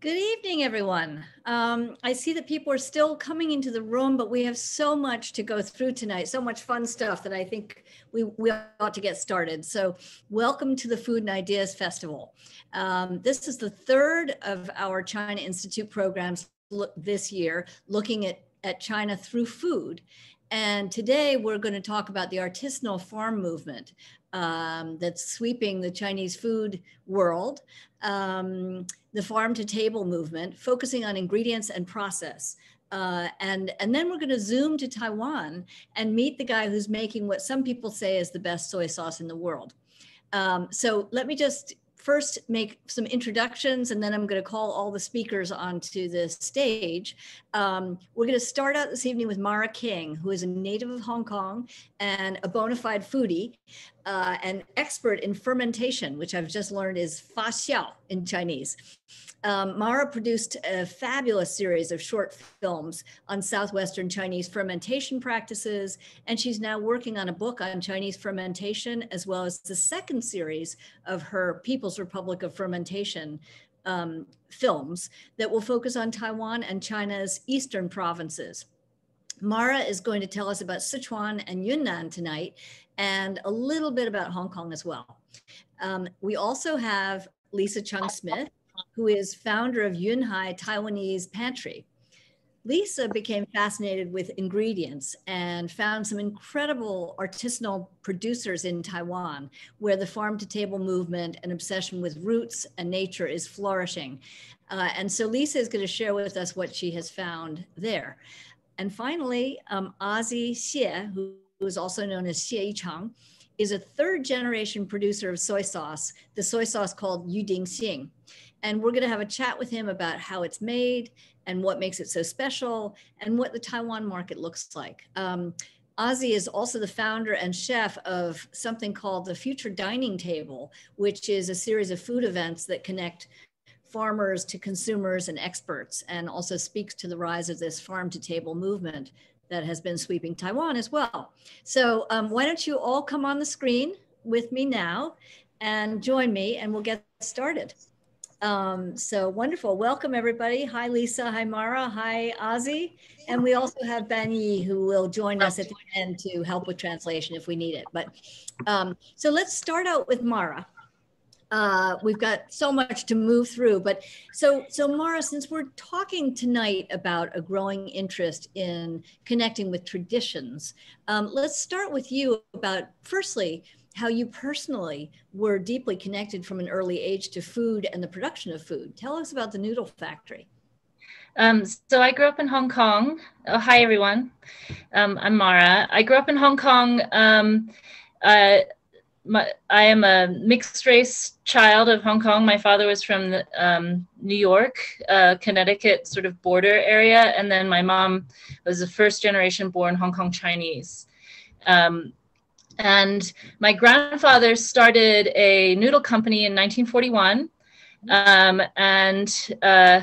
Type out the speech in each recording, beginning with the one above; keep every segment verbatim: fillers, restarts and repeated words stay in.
Good evening, everyone. Um, I see that people are still coming into the room, but we have so much to go through tonight, so much fun stuff that I think we, we ought to get started. So welcome to the Food and Ideas Festival. Um, this is the third of our China Institute programs this year, looking at, at China through food. And today we're going to talk about the artisanal farm movement Um, that's sweeping the Chinese food world, um, the farm to table movement, focusing on ingredients and process. Uh, and, and then we're going to zoom to Taiwan and meet the guy who's making what some people say is the best soy sauce in the world. Um, so let me just first make some introductions, and then I'm going to call all the speakers onto the stage. Um, we're going to start out this evening with Mara King, who is a native of Hong Kong and a bona fide foodie, uh, an expert in fermentation, which I've just learned is fa xiao in Chinese. Um, Mara produced a fabulous series of short films on Southwestern Chinese fermentation practices, and she's now working on a book on Chinese fermentation, as well as the second series of her People's Republic of Fermentation um, films that will focus on Taiwan and China's eastern provinces. Mara is going to tell us about Sichuan and Yunnan tonight, and a little bit about Hong Kong as well. Um, we also have Lisa Cheng Smith, who is founder of Yunhai Taiwanese Pantry. Lisa became fascinated with ingredients and found some incredible artisanal producers in Taiwan, where the farm to table movement and obsession with roots and nature is flourishing. Uh, and so Lisa is going to share with us what she has found there. And finally, um, Azi Xie, who, who is also known as Xie Yichang, is a third generation producer of soy sauce, the soy sauce called Yu Ding Xing. And we're going to have a chat with him about how it's made and what makes it so special and what the Taiwan market looks like. Um, Azi is also the founder and chef of something called the Future Dining Table, which is a series of food events that connect farmers to consumers and experts, and also speaks to the rise of this farm to table movement that has been sweeping Taiwan as well. So um, why don't you all come on the screen with me now and join me, and we'll get started. Um, so wonderful. Welcome, everybody. Hi, Lisa. Hi, Mara. Hi, Azi. And we also have Banyi, who will join us at the end to help with translation if we need it. But um, so let's start out with Mara. Uh, we've got so much to move through. But so, so Mara, since we're talking tonight about a growing interest in connecting with traditions, um, let's start with you about, firstly, how you personally were deeply connected from an early age to food and the production of food. Tell us about the noodle factory. Um, so I grew up in Hong Kong. Oh, hi, everyone. Um, I'm Mara. I grew up in Hong Kong. Um, uh, my, I am a mixed race child of Hong Kong. My father was from the, um, New York, uh, Connecticut sort of border area. And then my mom was the first generation born Hong Kong Chinese. Um, And my grandfather started a noodle company in nineteen forty-one. Um, and, uh,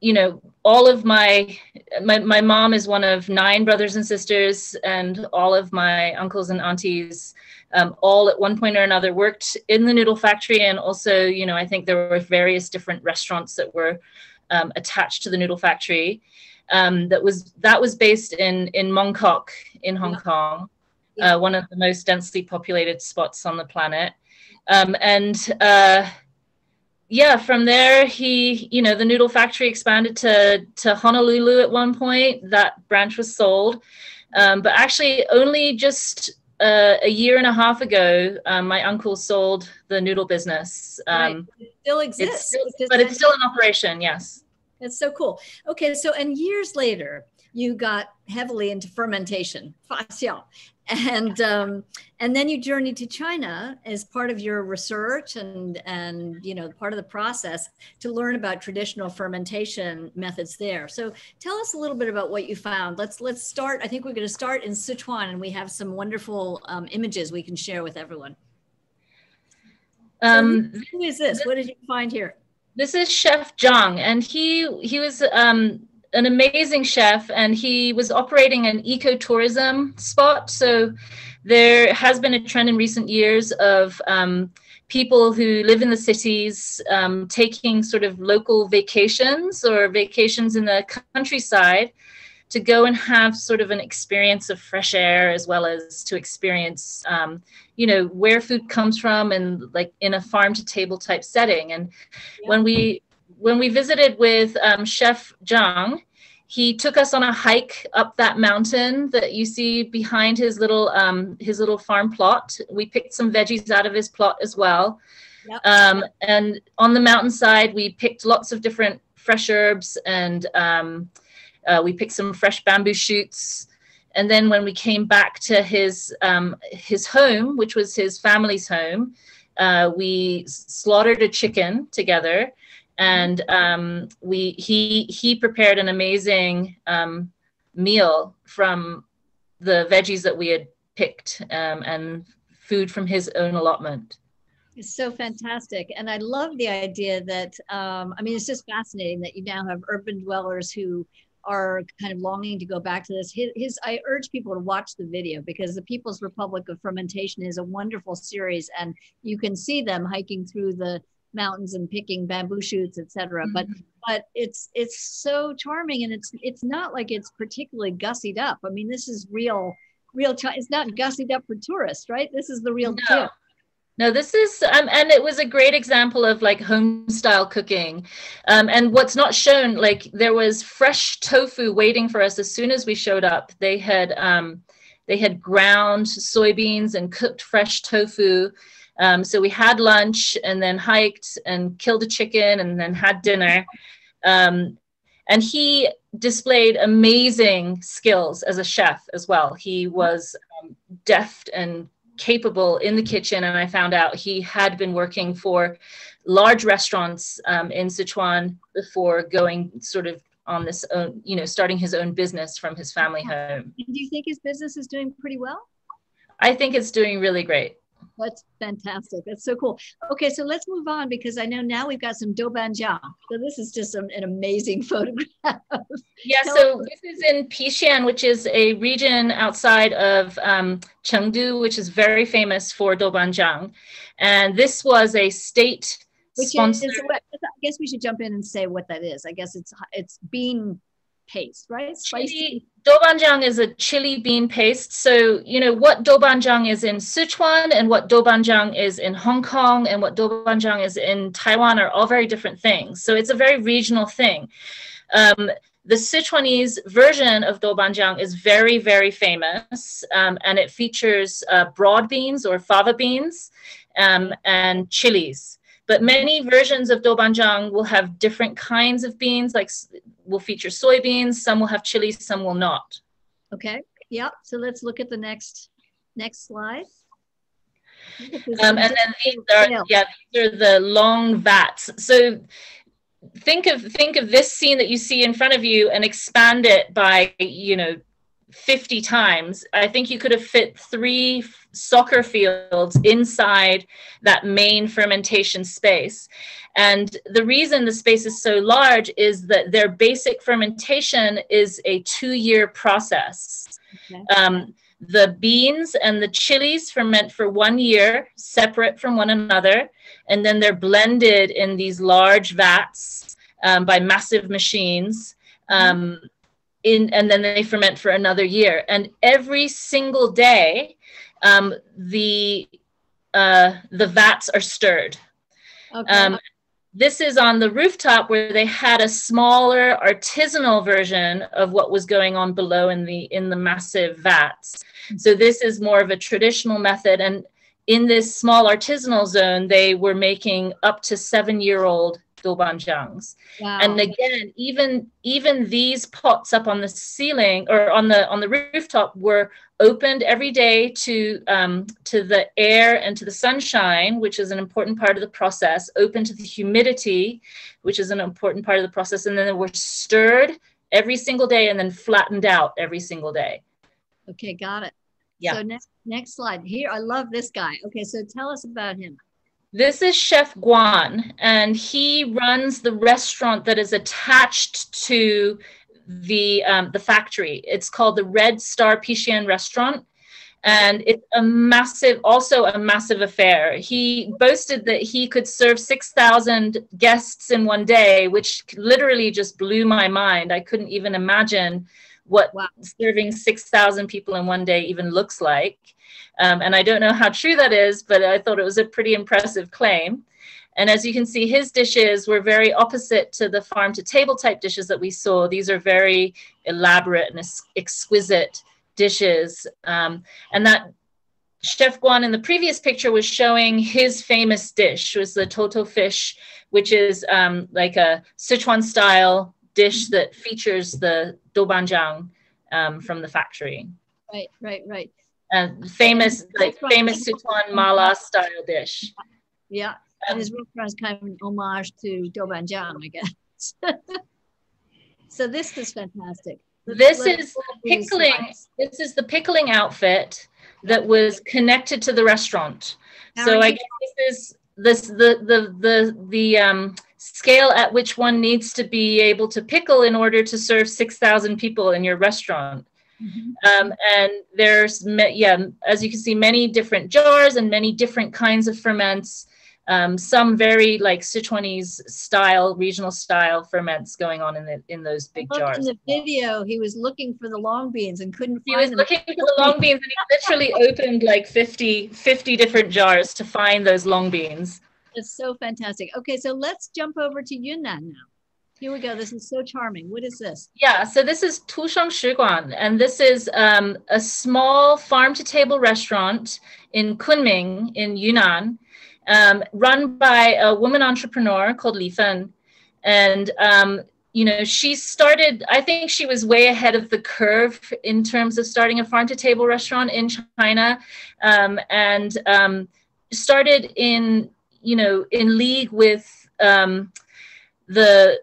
you know, all of my, my, my mom is one of nine brothers and sisters, and all of my uncles and aunties, um, all at one point or another worked in the noodle factory. And also, you know, I think there were various different restaurants that were um, attached to the noodle factory. Um, that was, that was based in, in Mong Kok in Hong Kong. Uh, one of the most densely populated spots on the planet. Um, and uh, yeah, from there, he, you know, the noodle factory expanded to, to Honolulu at one point. That branch was sold. Um, but actually, only just uh, a year and a half ago, um, my uncle sold the noodle business. Um, right. It still exists. It's still, it's but it's still in operation, yes. That's so cool. Okay, so and years later, you got heavily into fermentation, fa xiao. And um, and then you journeyed to China as part of your research and and you know part of the process to learn about traditional fermentation methods there. So tell us a little bit about what you found. Let's let's start. I think we're going to start in Sichuan, and we have some wonderful um, images we can share with everyone. Um, so who is this? What did you find here? This is Chef Zhang, and he he was. Um, an amazing chef, and he was operating an ecotourism spot. So there has been a trend in recent years of um, people who live in the cities um, taking sort of local vacations or vacations in the countryside to go and have sort of an experience of fresh air, as well as to experience, um, you know, where food comes from, and like in a farm to table type setting. And yeah. when we when we visited with um, Chef Zhang, he took us on a hike up that mountain that you see behind his little um, his little farm plot. We picked some veggies out of his plot as well. Yep. Um, and on the mountainside, we picked lots of different fresh herbs, and um, uh, we picked some fresh bamboo shoots. And then when we came back to his um, his home, which was his family's home, uh, we slaughtered a chicken together. And um, we he he prepared an amazing um, meal from the veggies that we had picked um, and food from his own allotment. It's so fantastic, and I love the idea that um, I mean, it's just fascinating that you now have urban dwellers who are kind of longing to go back to this. His, his I urge people to watch the video, because the People's Republic of Fermentation is a wonderful series, and you can see them hiking through the mountains and picking bamboo shoots, et cetera. Mm-hmm. But but it's it's so charming, and it's it's not like it's particularly gussied up. I mean, this is real, real. It's not gussied up for tourists, right? This is the real deal. No. No, this is, um, and it was a great example of like home style cooking. Um, and what's not shown, like there was fresh tofu waiting for us as soon as we showed up. They had um, they had ground soybeans and cooked fresh tofu. Um, so we had lunch and then hiked and killed a chicken and then had dinner. Um, and he displayed amazing skills as a chef as well. He was um, deft and capable in the kitchen. And I found out he had been working for large restaurants um, in Sichuan before going sort of on this own, you know, starting his own business from his family home. And do you think his business is doing pretty well? I think it's doing really great. That's fantastic. That's so cool. Okay, so let's move on, because I know now we've got some Doubanjiang. So this is just an, an amazing photograph. Yeah, so this is in Pishan, which is a region outside of um, Chengdu, which is very famous for Doubanjiang. And this was a state sponsor. I guess we should jump in and say what that is. I guess it's it's bean paste, right? Spicy. Doubanjiang is a chili bean paste. So, you know, what Doubanjiang is in Sichuan and what Doubanjiang is in Hong Kong and what Doubanjiang is in Taiwan are all very different things. So it's a very regional thing. Um, the Sichuanese version of Doubanjiang is very, very famous. Um, and it features uh, broad beans or fava beans um, and chilies. But many versions of Doubanjiang will have different kinds of beans, like will feature soybeans, some will have chilies, some will not. Okay, yeah, so let's look at the next next slide. Um, and then these are, yeah, these are the long vats. So think of, think of this scene that you see in front of you and expand it by, you know, fifty times. I think you could have fit three soccer fields inside that main fermentation space. And the reason the space is so large is that their basic fermentation is a two-year process. Okay. Um, the beans and the chilies ferment for one year, separate from one another, and then they're blended in these large vats um, by massive machines. Um, mm-hmm. In, and then they ferment for another year. And every single day, um, the uh, the vats are stirred. Okay. Um, this is on the rooftop where they had a smaller artisanal version of what was going on below in the in the massive vats. So this is more of a traditional method. And in this small artisanal zone, they were making up to seven-year-old Doubanjiangs. Wow. And again, even even these pots up on the ceiling or on the on the rooftop were opened every day to um, to the air and to the sunshine, which is an important part of the process, open to the humidity, which is an important part of the process, and then they were stirred every single day and then flattened out every single day. Okay, got it. Yeah. So next next slide here. I love this guy. Okay, so tell us about him. This is Chef Guan, and he runs the restaurant that is attached to the, um, the factory. It's called the Red Star Pixian Restaurant, And it's a massive, also a massive affair. He boasted that he could serve six thousand guests in one day, which literally just blew my mind. I couldn't even imagine what wow. serving six thousand people in one day even looks like. Um, and I don't know how true that is, but I thought it was a pretty impressive claim. And as you can see, his dishes were very opposite to the farm to table type dishes that we saw. These are very elaborate and exquisite dishes. Um, and that Chef Guan in the previous picture was showing his famous dish, was the toto fish, which is um, like a Sichuan style dish that features the Doubanjiang um, from the factory. Right, right, right. And famous, like right. famous Sichuan mala style dish. Yeah. And his restaurant is kind of an homage to Doubanjiang, I guess. So this is fantastic. This is the pickling. This is the pickling outfit that was connected to the restaurant. So I guess this is this the the the the um, scale at which one needs to be able to pickle in order to serve six thousand people in your restaurant. Mm-hmm. um, and there's yeah, as you can see, many different jars and many different kinds of ferments. Um, some very like Sichuanese style, regional style ferments going on in the, in those big jars. In the video, he was looking for the long beans and couldn't find them. He was looking for the long beans, and he literally opened like fifty, fifty different jars to find those long beans. It's so fantastic. Okay, so let's jump over to Yunnan now. Here we go. This is so charming. What is this? Yeah, so this is Tu Sheng Shiguan, and this is um, a small farm-to-table restaurant in Kunming in Yunnan. Um, run by a woman entrepreneur called Li Fen. And, um, you know, she started, I think she was way ahead of the curve in terms of starting a farm to table restaurant in China, um, and um, started in, you know, in league with um, the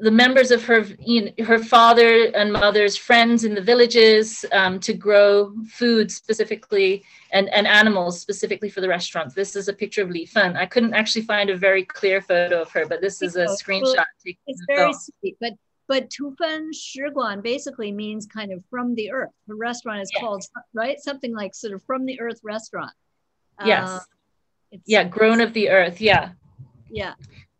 the members of her, you know, her father and mother's friends in the villages um, to grow food specifically and, and animals specifically for the restaurants. This is a picture of Li Fen. I couldn't actually find a very clear photo of her, but this is a screenshot. It's very sweet, but but Tu Sheng Shiguan basically means kind of from the earth. The restaurant is yes. called, right? Something like sort of from the earth restaurant. Yes. Uh, it's, yeah, grown of the earth, yeah. Yeah.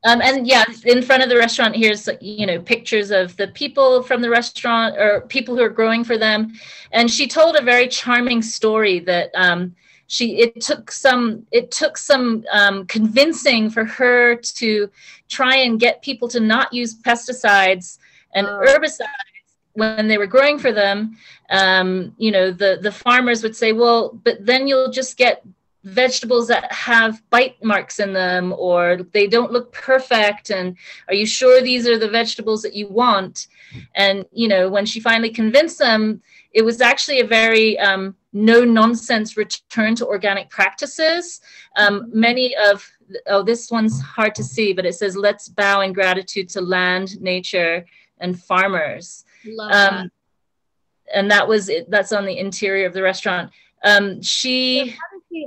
Um, and yeah, in front of the restaurant, here's, you know, pictures of the people from the restaurant or people who are growing for them. And she told a very charming story that um, she it took some it took some um, convincing for her to try and get people to not use pesticides and oh. herbicides when they were growing for them. Um, you know, the, the farmers would say, well, but then you'll just get vegetables that have bite marks in them, or they don't look perfect, and are you sure these are the vegetables that you want? And, you know, when she finally convinced them, it was actually a very um, no-nonsense return to organic practices. Um, many of, oh, this one's hard to see, but it says, let's bow in gratitude to land, nature, and farmers. Love um, that. And that was it. That's on the interior of the restaurant. Um, she...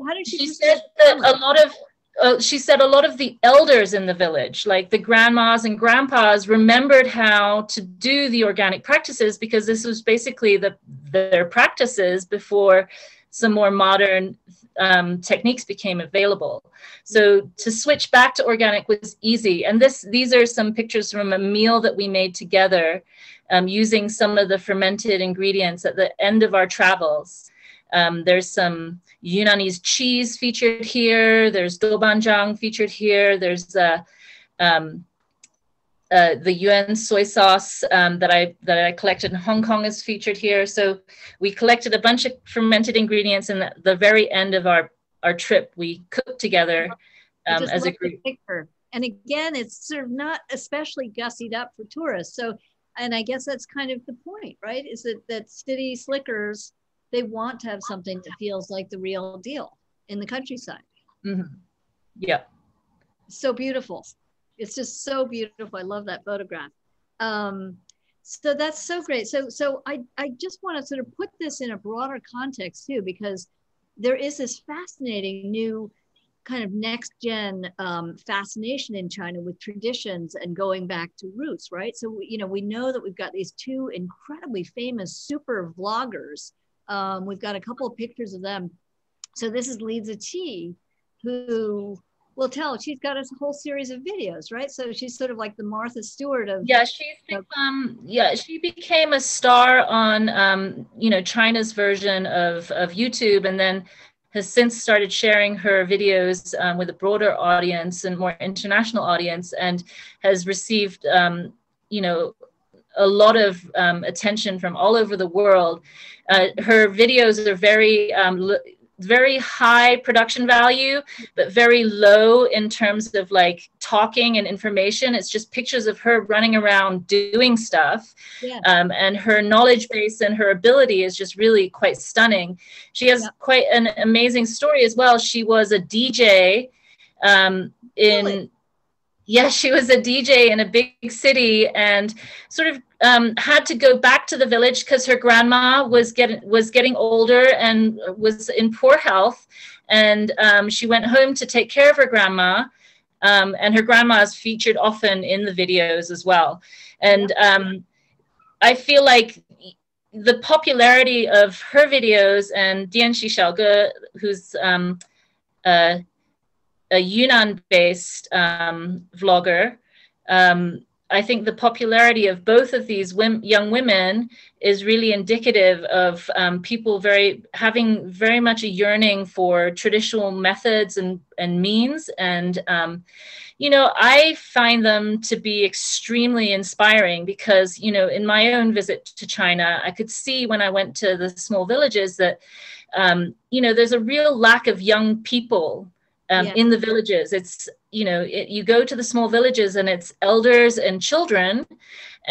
How did she, she said that a lot of uh, she said a lot of the elders in the village, like the grandmas and grandpas, remembered how to do the organic practices, because this was basically the their practices before some more modern um, techniques became available. So to switch back to organic was easy. And this these are some pictures from a meal that we made together um, using some of the fermented ingredients at the end of our travels. Um, there's some Yunnanese cheese featured here. There's Doubanjiang featured here. There's uh, um, uh, the Yuan soy sauce um, that I that I collected in Hong Kong is featured here. So we collected a bunch of fermented ingredients, and at the very end of our our trip, we cooked together um, as a group. And again, it's sort of not especially gussied up for tourists. So, and I guess that's kind of the point, right? Is that that city slickers, they want to have something that feels like the real deal in the countryside. Mm-hmm. Yeah. So beautiful. It's just so beautiful. I love that photograph. Um, so that's so great. So, so I, I just want to sort of put this in a broader context too, because there is this fascinating new kind of next gen um, fascination in China with traditions and going back to roots, right? So, you know, we know that we've got these two incredibly famous super vloggers Um, we've got a couple of pictures of them. So this is Li Zi Qi, who will tell, she's got a whole series of videos, right? So she's sort of like the Martha Stewart of- Yeah, she's become, yeah, she became a star on, um, you know, China's version of, of YouTube, and then has since started sharing her videos um, with a broader audience and more international audience, and has received, um, you know, a lot of um, attention from all over the world. Uh, her videos are very, um, very high production value, but very low in terms of like talking and information. It's just pictures of her running around doing stuff. Yeah. Um, and her knowledge base and her ability is just really quite stunning. She has yeah. quite an amazing story as well. She was a D J um, in... Really? Yeah, she was a D J in a big city, and sort of um, had to go back to the village because her grandma was getting was getting older and was in poor health, and um, she went home to take care of her grandma, um, and her grandma is featured often in the videos as well. And um, I feel like the popularity of her videos and Dianxi Xiaogu, who's um, uh, a Yunnan-based um, vlogger. Um, I think the popularity of both of these women, young women, is really indicative of um, people very having very much a yearning for traditional methods and, and means. And, um, you know, I find them to be extremely inspiring because, you know, in my own visit to China, I could see when I went to the small villages that, um, you know, there's a real lack of young people Um, yeah. in the villages. It's, you know, it, you go to the small villages and it's elders and children,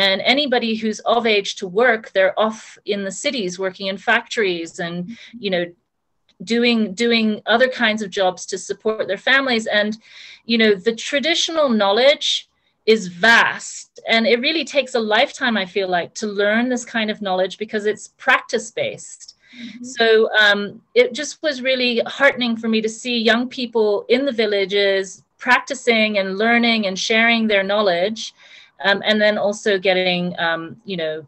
and anybody who's of age to work, they're off in the cities working in factories and, you know, doing doing other kinds of jobs to support their families. And, you know, the traditional knowledge is vast, and it really takes a lifetime, I feel like, to learn this kind of knowledge because it's practice-based. Mm-hmm. So um, it just was really heartening for me to see young people in the villages practicing and learning and sharing their knowledge, um, and then also getting, um, you know,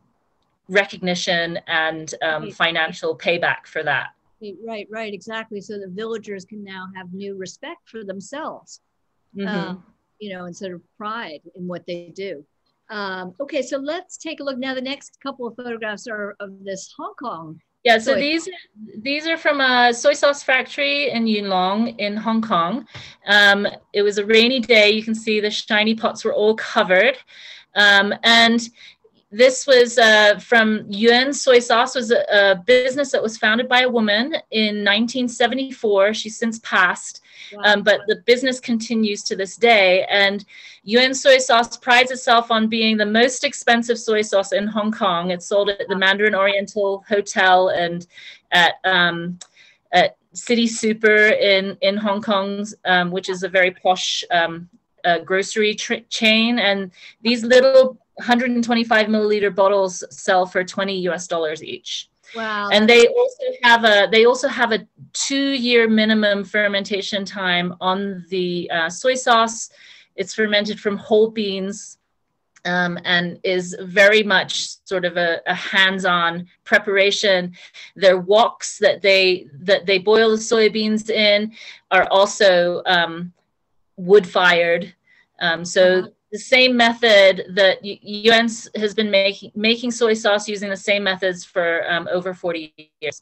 recognition and um, right. financial payback for that. Right, right, exactly. So the villagers can now have new respect for themselves, mm-hmm. um, you know, and sort of pride in what they do. Um, okay, so let's take a look. Now, the next couple of photographs are of this Hong Kong. Yeah, so these these are from a soy sauce factory in Yuen Long in Hong Kong. Um, it was a rainy day. You can see the shiny pots were all covered. Um, and this was uh, from Yuen Soy Sauce, was a, a business that was founded by a woman in nineteen seventy-four. She's since passed, wow. um, but the business continues to this day. And Yuen Soy Sauce prides itself on being the most expensive soy sauce in Hong Kong. It's sold at the Mandarin Oriental Hotel and at, um, at City Super in, in Hong Kong, um, which is a very posh um, uh, grocery chain. And these little one hundred twenty-five milliliter bottles sell for twenty U S dollars each. Wow. And they also have a they also have a two-year minimum fermentation time on the uh, soy sauce. It's fermented from whole beans, um, and is very much sort of a, a hands-on preparation. Their woks that they that they boil the soybeans in are also um, wood-fired. Um, so. Wow. The same method that Yuen has been making making soy sauce using the same methods for um, over forty years.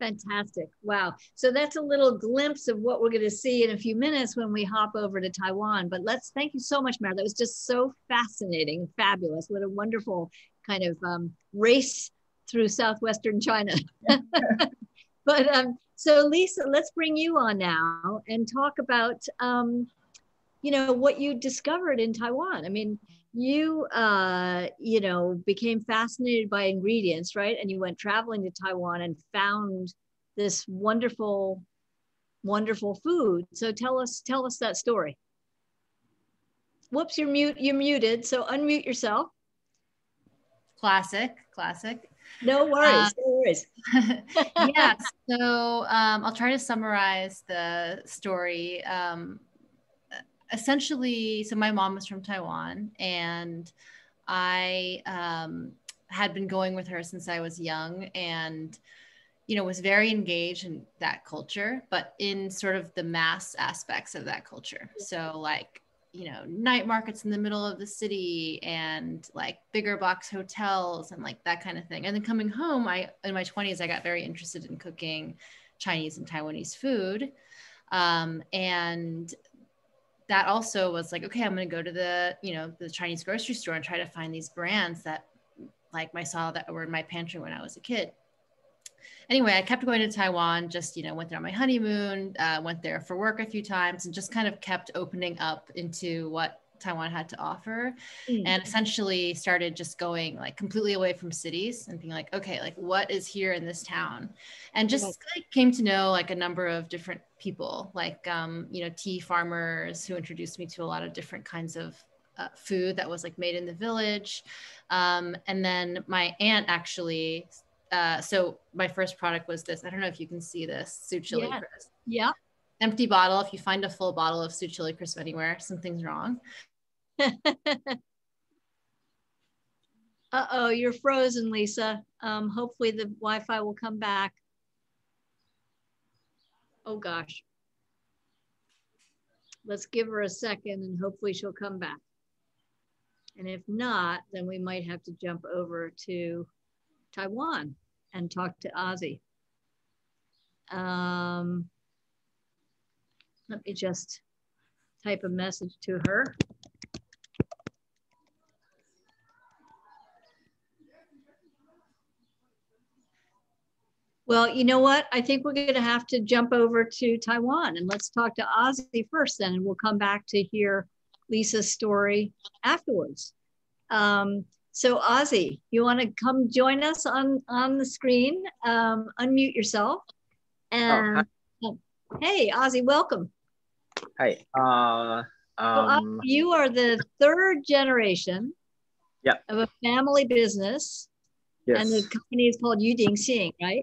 Fantastic. Wow. So that's a little glimpse of what we're going to see in a few minutes when we hop over to Taiwan. But let's thank you so much, Mara. That was just so fascinating and fabulous. What a wonderful kind of um, race through southwestern China. But um, so Lisa, let's bring you on now and talk about um, you know, what you discovered in Taiwan. I mean, you, uh, you know, became fascinated by ingredients, right? And you went traveling to Taiwan and found this wonderful, wonderful food. So tell us, tell us that story. Whoops, you're mute, you're muted. So unmute yourself. Classic, classic. No worries, um, no worries. Yeah, so um, I'll try to summarize the story. Um, Essentially, so my mom was from Taiwan, and I um, had been going with her since I was young, and, you know, was very engaged in that culture, but in sort of the mass aspects of that culture. So like, you know, night markets in the middle of the city and like bigger box hotels and like that kind of thing. And then coming home, I, in my twenties, I got very interested in cooking Chinese and Taiwanese food. Um, and that also was like, okay, I'm going to go to the, you know, the Chinese grocery store and try to find these brands that like I saw that were in my pantry when I was a kid. Anyway, I kept going to Taiwan, just, you know, went there on my honeymoon, uh, went there for work a few times, and just kind of kept opening up into what Taiwan had to offer. Mm. And essentially started just going like completely away from cities and being like, okay, like what is here in this town? And just like came to know like a number of different people, like, um, you know, tea farmers who introduced me to a lot of different kinds of uh, food that was like made in the village. Um, and then my aunt actually, Uh, so my first product was this. I don't know if you can see this, Sioux Chili yeah. Crisp. Yeah. Empty bottle. If you find a full bottle of Sioux Chili Crisp anywhere, something's wrong. Uh-oh, you're frozen, Lisa. Um, hopefully the Wi-Fi will come back. Oh gosh. Let's give her a second and hopefully she'll come back. And if not, then we might have to jump over to Taiwan and talk to Azi. Um, let me just type a message to her. Well, you know what? I think we're going to have to jump over to Taiwan, and let's talk to Azi first then, and we'll come back to hear Lisa's story afterwards. Um, So Azi, you want to come join us on, on the screen, um, unmute yourself. And oh, hey, Azi, welcome. Hi. Uh, um, well, Azi, you are the third generation yeah. of a family business. Yes. And the company is called Yu Ding Xing, right?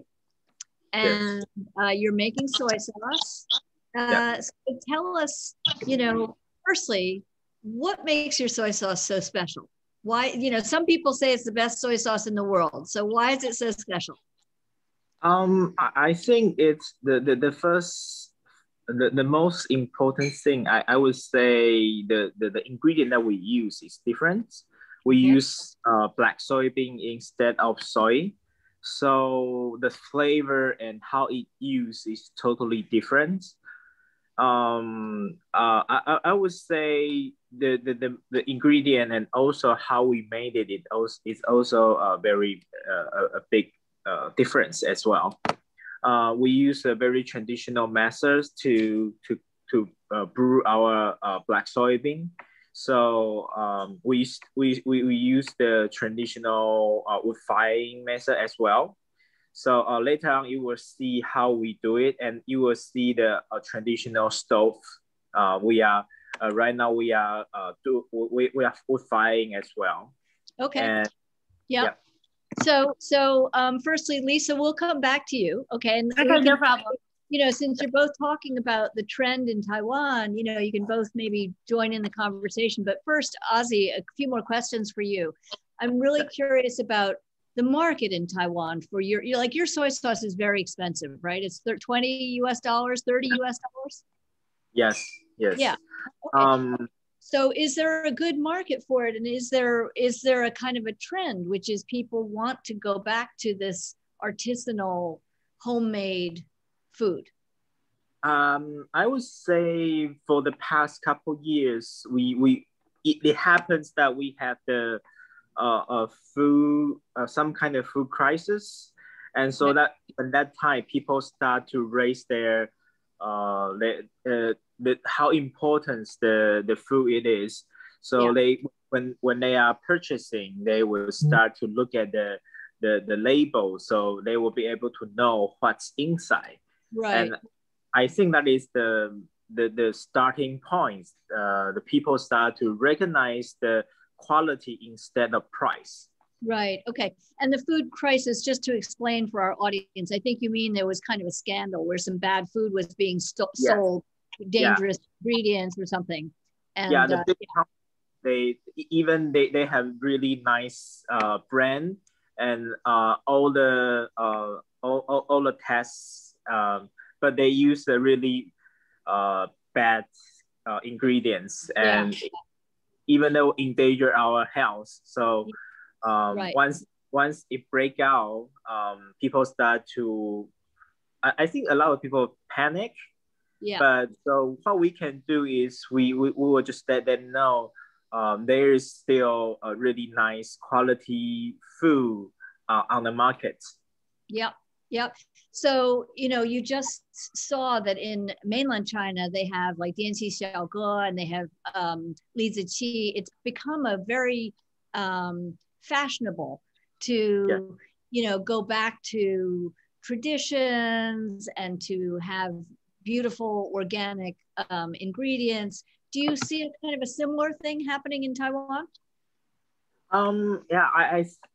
And yes. uh, you're making soy sauce. Uh, yeah. So tell us, you know, firstly, what makes your soy sauce so special? Why, you know, some people say it's the best soy sauce in the world. So why is it so special? Um, I think it's the, the, the first, the, the most important thing, I, I would say the, the, the ingredient that we use is different. We okay. use uh, black soybean instead of soy. So the flavor and how it used is totally different. Um, uh, I, I would say the, the, the, the ingredient and also how we made it, it also, it's also a very uh, a big uh, difference as well. Uh, we use a very traditional methods to, to, to uh, brew our uh, black soybean. So um, we, we, we use the traditional uh, wood firing method as well. So uh, later on, you will see how we do it, and you will see the uh, traditional stove. Uh, we are uh, right now we are uh, do we we are wood firing as well. Okay. And, yep. yeah. So so um, firstly, Lisa, we'll come back to you. Okay. And okay, no problem. You know, since you're both talking about the trend in Taiwan, you know, you can both maybe join in the conversation. But first, Azi, a few more questions for you. I'm really curious about the market in Taiwan for your, you're like your soy sauce is very expensive, right? It's twenty U S dollars, thirty U S dollars. Yes, yes. Yeah. Okay. Um, so is there a good market for it? And is there, is there a kind of a trend, which is people want to go back to this artisanal homemade food? Um, I would say for the past couple years, we, we, it, it happens that we have the, Uh, a food, uh, some kind of food crisis, and so that at that time people start to raise their, uh, their, uh the, how important the the food it is. So yeah. they when when they are purchasing, they will start mm-hmm. to look at the, the the label, so they will be able to know what's inside. Right. And I think that is the the the starting point. Uh, the people start to recognize the quality instead of price. Right, okay. And the food crisis, just to explain for our audience, I think you mean there was kind of a scandal where some bad food was being st yes. sold, dangerous yeah. ingredients or something. And, yeah, the uh, big yeah. companies, they even they, they have really nice uh, brand, and uh, all the uh, all, all, all the tests, um, but they used a really uh, bad uh, ingredients, and yeah. even though endanger our health. So um, right. once once it break out, um, people start to, I, I think a lot of people panic. Yeah. But so what we can do is we, we, we will just let them know um, there is still a really nice quality food uh, on the market. Yep. Yep. So, you know, you just saw that in mainland China, they have like Dianxi Xiaogu and they have um, Li Zi Qi. It's become a very um, fashionable to, yeah. you know, go back to traditions and to have beautiful organic um, ingredients. Do you see a kind of a similar thing happening in Taiwan? Um, yeah, I,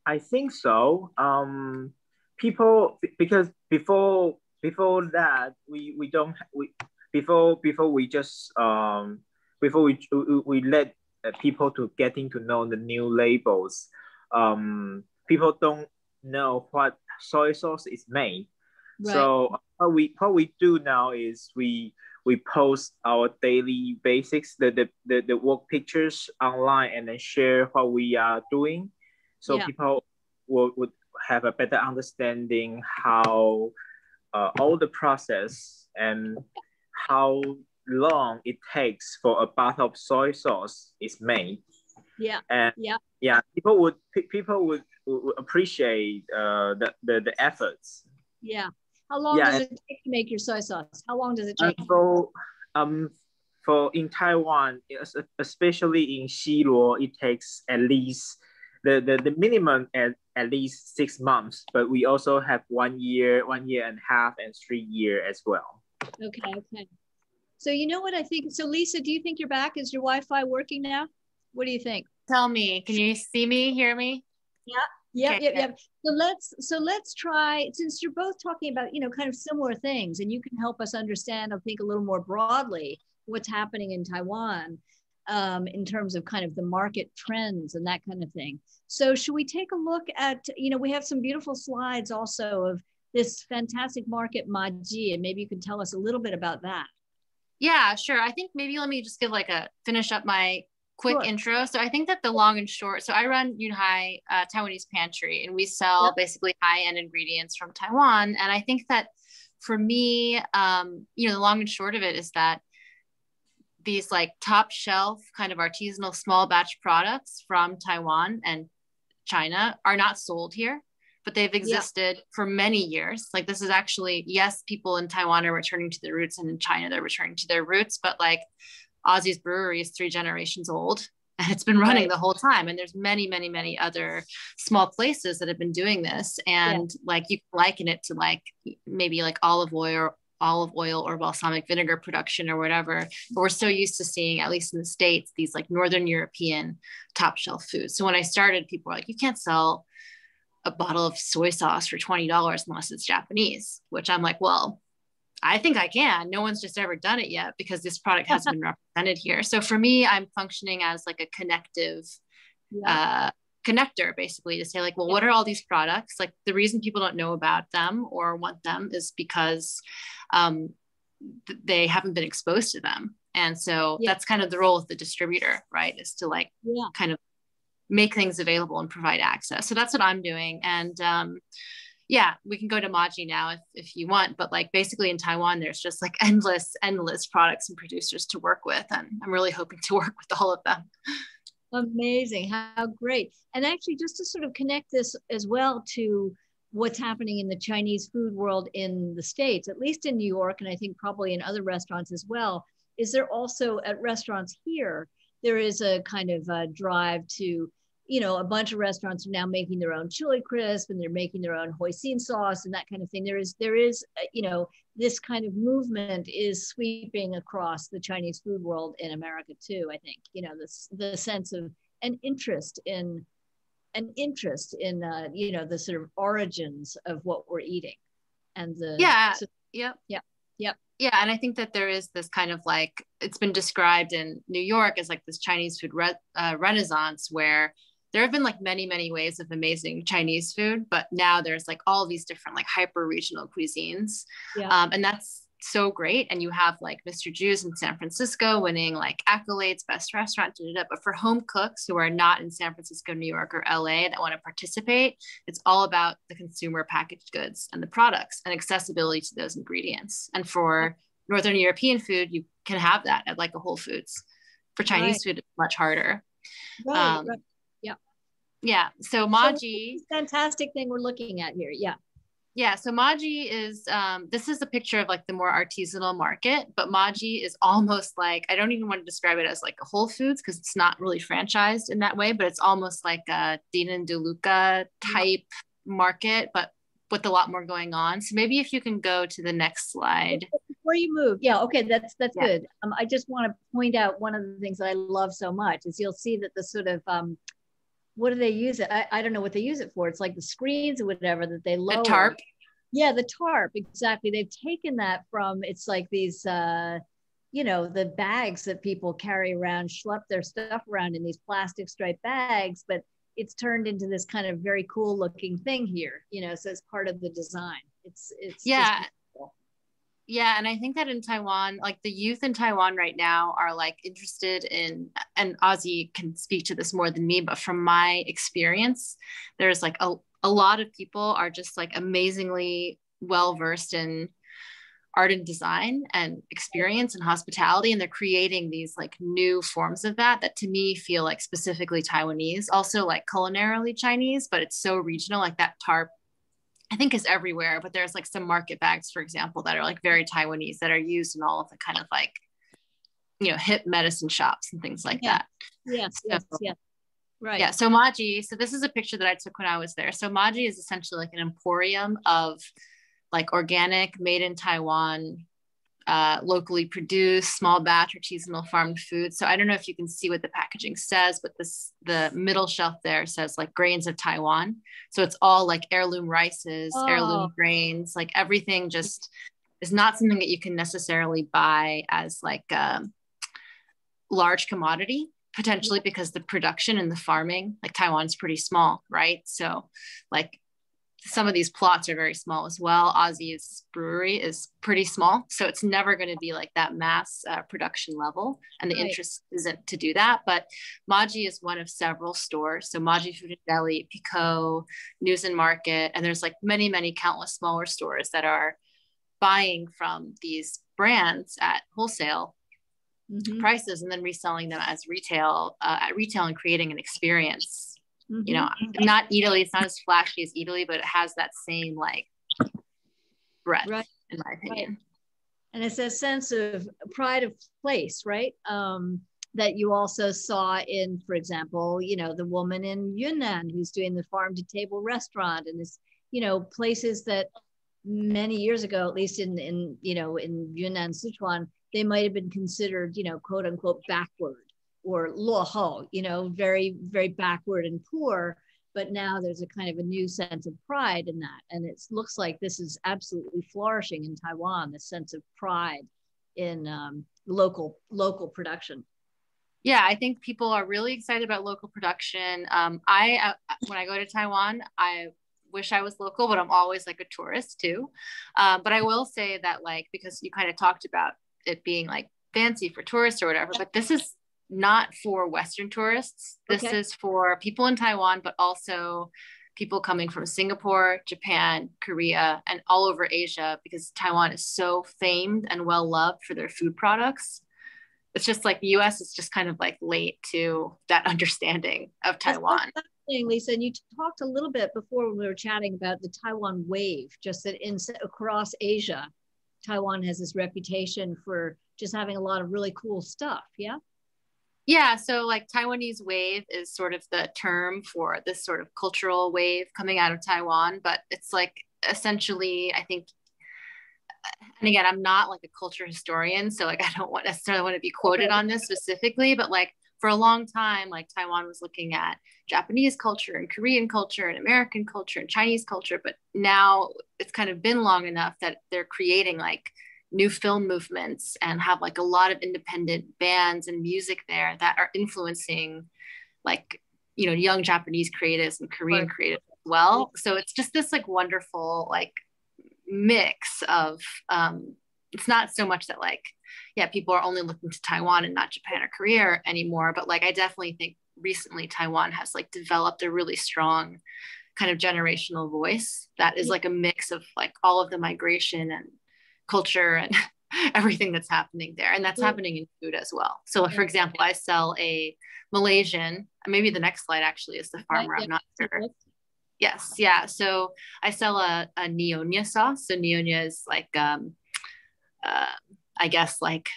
I I think so. Um, people, because before before that we we don't we before before we just um, before we we let people to getting to know the new labels. Um, people don't know what soy sauce is made. Right. So what we what we do now is we we post our daily basics, the the, the, the work pictures online, and then share what we are doing, so yeah. people will, would have a better understanding how uh, all the process and how long it takes for a bath of soy sauce is made. Yeah, and yeah, yeah. People would people would, would appreciate uh, the, the the efforts. Yeah. How long yeah, does it take to make your soy sauce? How long does it take? Uh, so, um, for in Taiwan, especially in Xilo, it takes at least the, the, the minimum at, at least six months, but we also have one year, one year and a half, and three year as well. Okay, okay. So you know what I think? So Lisa, do you think you're back? Is your Wi-Fi working now? What do you think? Tell me, can you see me, hear me? Yeah. Yeah, yeah, yeah. So let's so let's try, since you're both talking about, you know, kind of similar things, and you can help us understand, I think, a little more broadly what's happening in Taiwan um, in terms of kind of the market trends and that kind of thing. So should we take a look at, you know, we have some beautiful slides also of this fantastic market Maji, and maybe you can tell us a little bit about that. Yeah, sure. I think maybe let me just give like a finish up my quick sure. intro. So I think that the long and short, so I run Yunhai uh, Taiwanese Pantry, and we sell yep. basically high-end ingredients from Taiwan. And I think that for me, um, you know, the long and short of it is that these like top shelf kind of artisanal small batch products from Taiwan and China are not sold here, but they've existed yep. for many years. Like this is actually, yes, people in Taiwan are returning to their roots, and in China, they're returning to their roots, but like Aussie's brewery is three generations old, and it's been running right. the whole time. And there's many, many, many other small places that have been doing this. And yeah. like you liken it to like maybe like olive oil, or olive oil or balsamic vinegar production or whatever. But we're so used to seeing, at least in the States, these like Northern European top shelf foods. So when I started, people were like, you can't sell a bottle of soy sauce for twenty dollars unless it's Japanese, which I'm like, well, I think I can. No one's just ever done it yet because this product hasn't been represented here. So for me, I'm functioning as like a connective yeah. uh, connector, basically, to say like, well, yeah. what are all these products? Like the reason people don't know about them or want them is because um, th they haven't been exposed to them. And so yeah. that's kind of the role of the distributor, right? Is to like yeah. kind of make things available and provide access. So that's what I'm doing. And um, yeah, we can go to Maji now if, if you want, but like basically in Taiwan, there's just like endless, endless products and producers to work with. And I'm really hoping to work with all of them. Amazing, how great. And actually just to sort of connect this as well to what's happening in the Chinese food world in the States, at least in New York, and I think probably in other restaurants as well, is there also at restaurants here, there is a kind of a drive to, you know, a bunch of restaurants are now making their own chili crisp, and they're making their own hoisin sauce and that kind of thing. There is, there is, you know, this kind of movement is sweeping across the Chinese food world in America too. I think, you know, this the sense of an interest in, an interest in, uh, you know, the sort of origins of what we're eating, and the yeah, so, yeah, yeah, yeah. Yeah, and I think that there is this kind of like, it's been described in New York as like this Chinese food re uh, renaissance where there have been like many, many ways of amazing Chinese food, but now there's like all these different like hyper regional cuisines. Yeah. Um, and that's so great. And you have like Mister Ju's in San Francisco winning like accolades, best restaurant, da, da, da. But for home cooks who are not in San Francisco, New York, or L A that want to participate, it's all about the consumer packaged goods and the products and accessibility to those ingredients. And for Northern European food, you can have that at like a Whole Foods. For Chinese right. food, it's much harder. Right, um, right. Yeah. Yeah. So Maji. So fantastic thing we're looking at here. Yeah. Yeah. So Maji is, um, this is a picture of like the more artisanal market, but Maji is almost like, I don't even want to describe it as like a Whole Foods because it's not really franchised in that way, but it's almost like a Dinanduluka type market, but with a lot more going on. So maybe if you can go to the next slide. Before you move. Yeah. Okay. That's, that's yeah. good. Um, I just want to point out one of the things that I love so much is you'll see that the sort of, um, what do they use it? I, I don't know what they use it for. It's like the screens or whatever that they lower. The tarp. Yeah. The tarp. Exactly. They've taken that from, it's like these, uh, you know, the bags that people carry around, schlep their stuff around in these plastic striped bags, but it's turned into this kind of very cool looking thing here, you know, so it's part of the design. It's, it's. Yeah. Yeah. And I think that in Taiwan, like the youth in Taiwan right now are like interested in, and Azi can speak to this more than me, but from my experience, there's like a, a lot of people are just like amazingly well-versed in art and design and experience and hospitality. And they're creating these like new forms of that, that to me feel like specifically Taiwanese, also like culinarily Chinese, but it's so regional, like that tarp I think is everywhere, but there's like some market bags, for example, that are like very Taiwanese that are used in all of the kind of like, you know, hip medicine shops and things like yeah. that. Yes, so, yes, yes. Right. Yeah, so Maji, so this is a picture that I took when I was there. So Maji is essentially like an emporium of like organic, made in Taiwan, uh, locally produced, small batch artisanal farmed food. So I don't know if you can see what the packaging says, but this, the middle shelf there says like grains of Taiwan. So it's all like heirloom rices, oh. heirloom grains, like everything just is not something that you can necessarily buy as like a large commodity potentially because the production and the farming, like Taiwan's pretty small, right? So like some of these plots are very small as well. Aussie's brewery is pretty small. So it's never going to be like that mass uh, production level. And the right. interest isn't to do that. But Maji is one of several stores. So Maji Food and Deli, Pico, News and Market. And there's like many, many countless smaller stores that are buying from these brands at wholesale mm-hmm. prices and then reselling them as retail, uh, at retail and creating an experience. You know, not Eataly, it's not as flashy as Eataly, but it has that same like breadth, right. in my opinion. Right. And it's a sense of pride of place, right? Um, that you also saw in, for example, you know, the woman in Yunnan who's doing the farm to table restaurant and this, you know, places that many years ago, at least in, in you know, in Yunnan, Sichuan, they might have been considered, you know, quote unquote backward. Or luo hou, you know, very, very backward and poor, but now there's a kind of a new sense of pride in that. And it looks like this is absolutely flourishing in Taiwan, the sense of pride in um, local, local production. Yeah, I think people are really excited about local production. Um, I, uh, when I go to Taiwan, I wish I was local, but I'm always like a tourist too. Uh, but I will say that like, because you kind of talked about it being like fancy for tourists or whatever, but this is, not for Western tourists. This okay. is for people in Taiwan, but also people coming from Singapore, Japan, Korea, and all over Asia, because Taiwan is so famed and well-loved for their food products. It's just like the U S is just kind of like late to that understanding of Taiwan. That's fascinating, Lisa, and you talked a little bit before when we were chatting about the Taiwan wave, just that in, across Asia, Taiwan has this reputation for just having a lot of really cool stuff, yeah? Yeah, so like Taiwanese wave is sort of the term for this sort of cultural wave coming out of Taiwan, but it's like essentially, I think, and again, I'm not like a culture historian, so like I don't want necessarily want to be quoted on this specifically, but like for a long time, like Taiwan was looking at Japanese culture and Korean culture and American culture and Chinese culture, but now it's kind of been long enough that they're creating like new film movements and have like a lot of independent bands and music there that are influencing like you know, young Japanese creatives and Korean right. creatives as well. So it's just this like wonderful like mix of, um, it's not so much that like, yeah, people are only looking to Taiwan and not Japan or Korea anymore. But like, I definitely think recently Taiwan has like developed a really strong kind of generational voice that is like a mix of like all of the migration and culture and everything that's happening there. And that's mm-hmm. happening in food as well. So for example, I sell a Malaysian, maybe the next slide actually is the farmer, I'm not sure. Yes, yeah. So I sell a, a Neonia sauce. So Neonia is like, um, uh, I guess like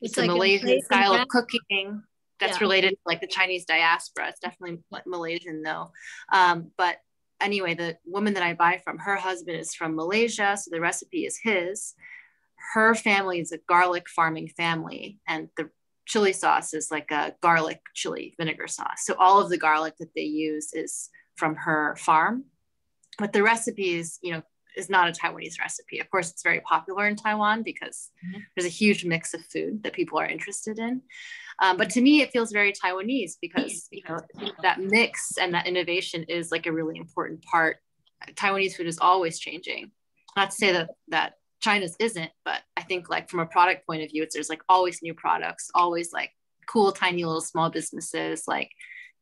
it's, it's a like Malaysian style of cooking that's yeah. related to like the Chinese diaspora. It's definitely Malaysian though. Um, but anyway, the woman that I buy from, her husband is from Malaysia. So the recipe is his. Her family is a garlic farming family, and the chili sauce is like a garlic chili vinegar sauce. So all of the garlic that they use is from her farm, but the recipe is, you know, is not a Taiwanese recipe. Of course, it's very popular in Taiwan because mm-hmm. there's a huge mix of food that people are interested in. Um, but to me, it feels very Taiwanese because, you know, that mix and that innovation is like a really important part. Taiwanese food is always changing. Not to say that that China's isn't, but I think like from a product point of view, it's there's like always new products, always like cool, tiny little small businesses, like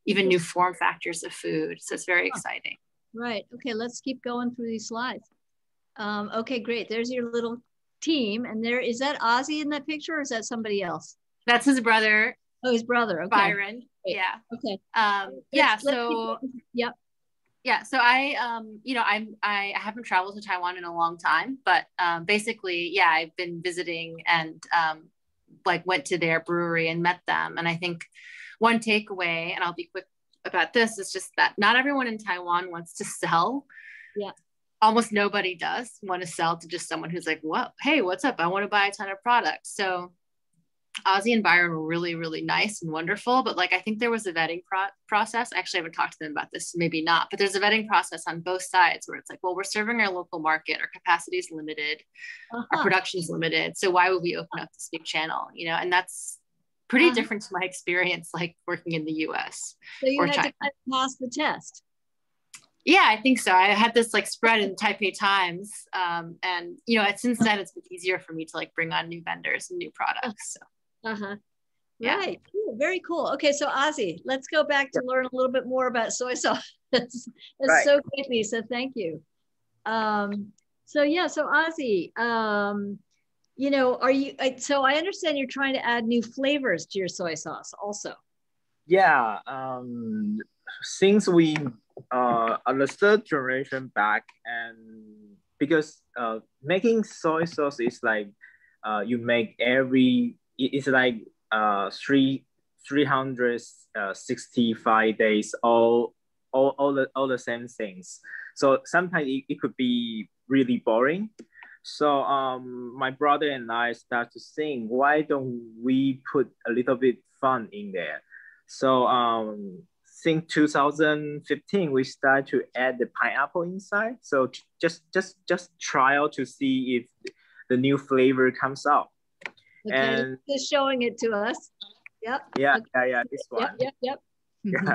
even new form factors of food. So it's very exciting. Right. Okay. Let's keep going through these slides. Um, okay, great. There's your little team. And there, is that Ozzy in that picture or is that somebody else? That's his brother. Oh, his brother. Okay. Byron. Great. Yeah. Okay. Um, yeah. Let's, so, let's yep. Yeah, so I, um, you know, I'm, I, I haven't traveled to Taiwan in a long time, but um, basically, yeah, I've been visiting and um, like went to their brewery and met them. And I think one takeaway, and I'll be quick about this, is just that not everyone in Taiwan wants to sell. Yeah. Almost nobody does want to sell to just someone who's like, "What? Hey, what's up? I want to buy a ton of products." So Ozzy and Byron were really, really nice and wonderful. But like, I think there was a vetting pro process. Actually, I haven't talked to them about this, maybe not, but there's a vetting process on both sides where it's like, well, we're serving our local market. Our capacity is limited. Uh-huh. Our production is limited. So why would we open up this new channel? You know, and that's pretty uh-huh. different to my experience, like working in the U S So you or had China. To kind of pass the test. Yeah, I think so. I had this like spread in Taipei Times. Um, and, you know, since then, it's been easier for me to like bring on new vendors and new products. So. Uh-huh. Yeah. Right. Cool. Very cool. Okay. So Ozzy, let's go back to learn a little bit more about soy sauce. That's right. So great, Lisa. Thank you. Um, so yeah, so Ozzy, um, you know, are you, I, so I understand you're trying to add new flavors to your soy sauce also. Yeah. Um, since we uh, are the third generation back, and because uh, making soy sauce is like uh, you make every it's like uh three three hundred sixty five days all all all the all the same things. So sometimes it, it could be really boring. So um my brother and I start to think, why don't we put a little bit fun in there? So um think two thousand fifteen we start to add the pineapple inside. So just just just try out to see if the new flavor comes out. Okay, and just showing it to us. Yep. Yeah, okay. yeah, yeah. This one. Yep, yep, yep.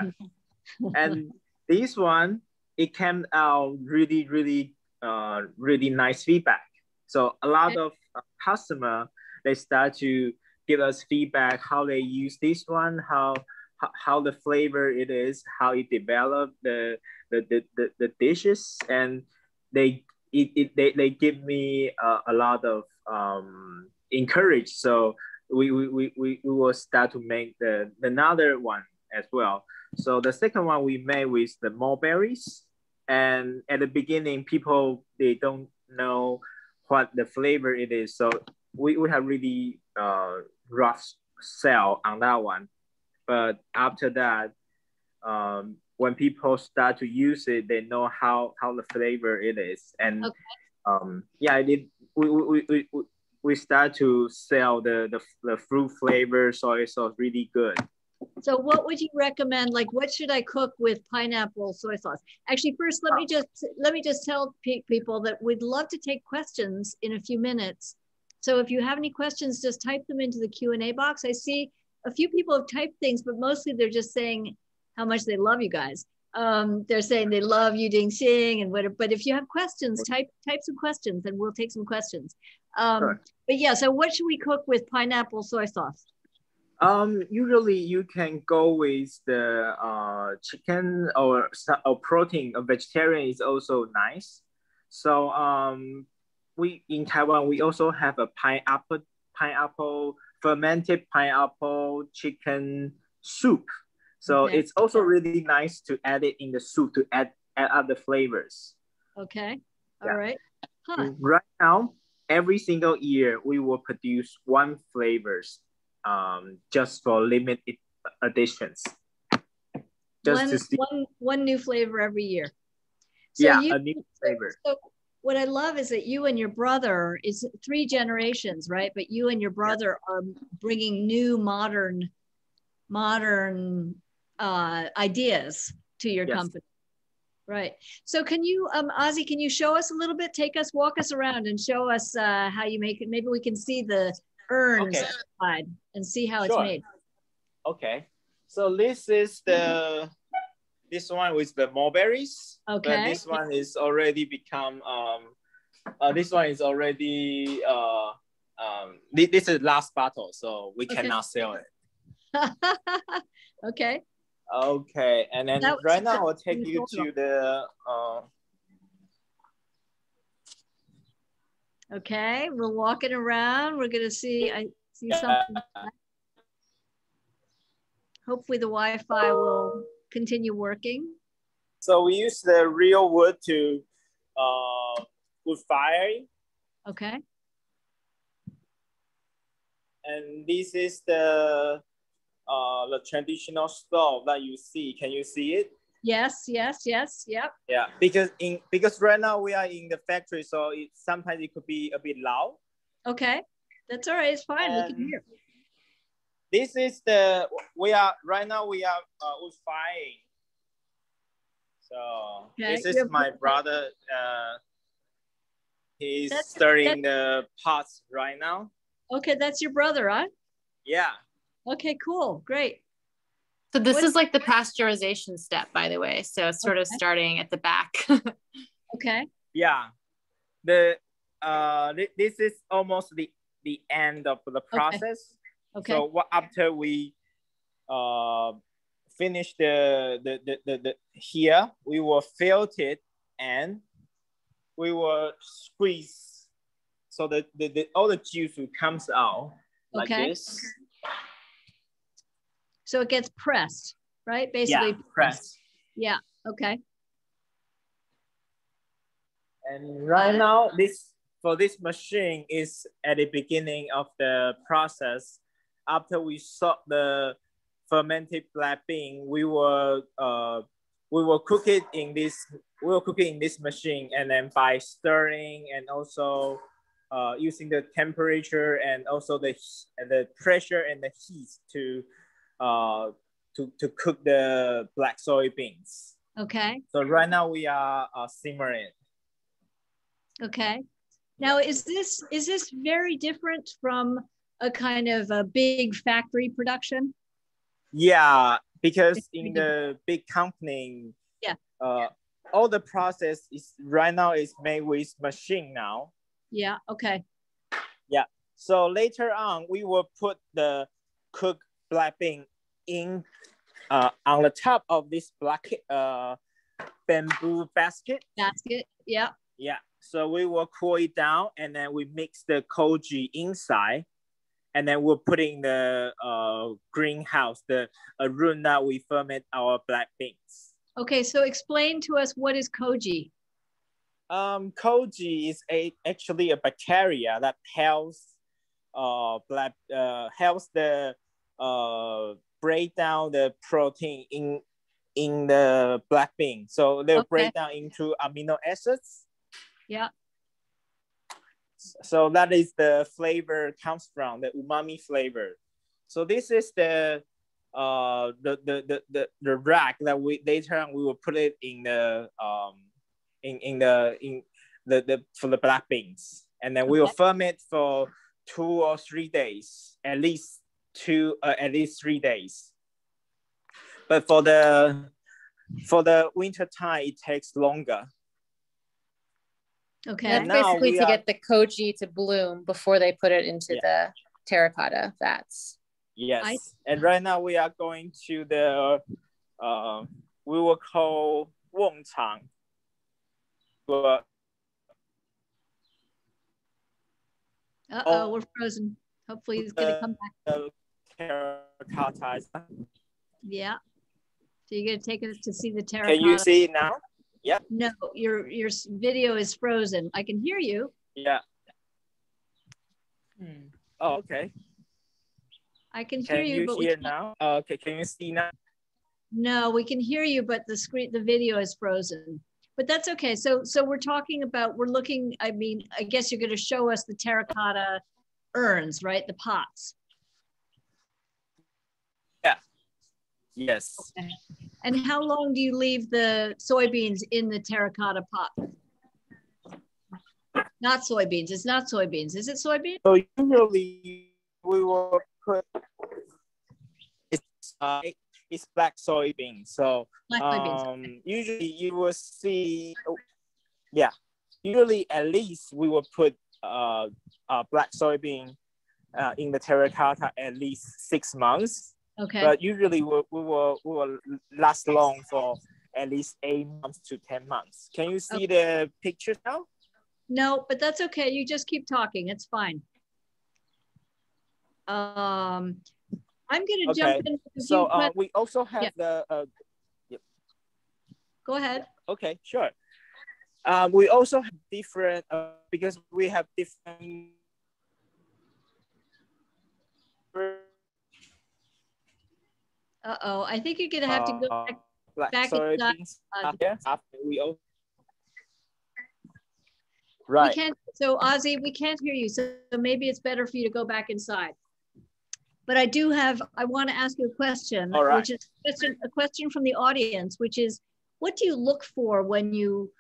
Yeah. And this one, it came out really, really, uh, really nice feedback. So a lot okay. of uh, customer, they start to give us feedback how they use this one, how how the flavor it is, how it developed the the the the, the dishes, and they it, it they they give me uh, a lot of um. encouraged. So we, we, we, we will start to make the another one as well. So the second one we made with the mulberries, and at the beginning people, they don't know what the flavor it is. So we, we have really uh, rough sell on that one. But after that, um, when people start to use it, they know how, how the flavor it is. And okay. um, yeah, it, we, we, we, we we start to sell the, the, the fruit flavor soy sauce really good. So what would you recommend? Like, what should I cook with pineapple soy sauce? Actually, first, let me just, let me just tell pe people that we'd love to take questions in a few minutes. So if you have any questions, just type them into the Q and A box. I see a few people have typed things, but mostly they're just saying, how much they love you guys. Um, they're saying they love Yu Ding Xing and whatever, but if you have questions, type, type some questions and we'll take some questions. Um, sure. But yeah, so what should we cook with pineapple soy sauce? Um, usually you can go with the uh, chicken or, or protein, a vegetarian is also nice. So um, we in Taiwan, we also have a pineapple, pineapple, fermented pineapple chicken soup. So okay. It's also really nice to add it in the soup to add, add other flavors. Okay, all yeah. right. Huh. Right now, every single year, we will produce one flavors um, just for limited editions. Just one, to see. One, one new flavor every year. So yeah, you, a new flavor. So what I love is that you and your brother, is three generations, right? But you and your brother yeah. are bringing new modern, modern, uh, ideas to your yes. company. Right. So can you, um, Azi, can you show us a little bit? Take us, walk us around and show us uh, how you make it. Maybe we can see the urns okay. side and see how sure. it's made. Okay. So this is the, this one with the mulberries. Okay. But this one is already become, um, uh, this one is already, uh, um, th this is last bottle, so we okay. cannot sell it. Okay. Okay, and then that, right now I'll take you to the. Uh... Okay, we're walking around. We're gonna see. I see something. Hopefully, the Wi-Fi will continue working. So we use the real wood to, uh, wood fire. Okay. And this is the. Uh, the traditional stove that you see. Can you see it? Yes, yes, yes, yep. Yeah, because in because right now we are in the factory, so it sometimes it could be a bit loud. Okay, that's all right. It's fine. And we can hear. This is the we are right now. We are uh, wood firing. So okay. this is my brother. Uh, he's that's, stirring that's... the pots right now. Okay, that's your brother, huh? Yeah. Okay, cool, great. So this what is like the pasteurization step, by the way. So it's sort okay. of starting at the back. Okay. Yeah, the uh, th this is almost the the end of the process. Okay. Okay. So what after we uh finish the the the the, the here, we will filter it and we will squeeze so that the, the all the juice will comes out like okay. this. Okay. So it gets pressed, right? Basically yeah, pressed. Yeah, okay. And right uh, now, this for this machine is at the beginning of the process. After we soak the fermented black bean, we will uh, we will cook it in this we will cook it in this machine, and then by stirring and also uh, using the temperature and also the the pressure and the heat to uh to to cook the black soybeans. Okay, so right now we are uh, simmering. Okay, now is this is this very different from a kind of a big factory production? Yeah, because in the big company yeah uh yeah. all the process is right now is made with machine now. Yeah, okay. Yeah, so later on we will put the cook black bean in uh, on the top of this black uh, bamboo basket. Basket, yeah. Yeah, so we will cool it down and then we mix the koji inside and then we'll put in the uh, greenhouse, the uh, room that we ferment our black beans. Okay, so explain to us what is koji? Um, koji is a, actually a bacteria that helps, uh, black, uh, helps the uh break down the protein in in the black bean, so they'll okay. break down into amino acids. Yeah, so that is the flavor comes from the umami flavor. So this is the uh the the the, the, the rack that we later on we will put it in the um in in the in the, the for the black beans, and then okay. we will ferment for two or three days at least. To uh, at least three days. But for the for the winter time, it takes longer. Okay, and that's basically to are... get the koji to bloom before they put it into yeah. the terracotta vats. Yes, I... and right now we are going to the, uh, we will call Wongchang. Uh-oh, oh, we're frozen. Hopefully he's going to come back. Terracotta. Yeah. So you're going to take us to see the terracotta. Can you see it now? Yeah. No, your your video is frozen. I can hear you. Yeah. Hmm. Oh, okay. I can, can hear you, you but hear we now? Uh, okay, can you see now? No, we can hear you, but the screen, the video is frozen. But that's okay. So, so we're talking about, we're looking, I mean, I guess you're going to show us the terracotta urns, right? The pots. Yeah. Yes. Okay. And how long do you leave the soybeans in the terracotta pot? Not soybeans. It's not soybeans. Is it soybeans? So usually we will put, it's, uh, it's black soybean. So black soybeans, um, okay. Usually you will see, yeah, usually at least we will put uh, uh, black soybean uh, in the terracotta at least six months. Okay. But usually we, we, will, we will last long for at least eight months to ten months. Can you see okay. the picture now? No, but that's okay. You just keep talking. It's fine. Um, I'm going to okay. jump in. So uh, we also have yeah. the. Uh, yep. Go ahead. Okay, sure. Um, we also have different uh, because we have different. Uh oh! I think you're going to have to go back, uh, back sorry, inside. After, after we open. Right. We can't, so Azi, we can't hear you. So maybe it's better for you to go back inside. But I do have, I want to ask you a question, All right. which is a question, a question from the audience, which is, what do you look for when you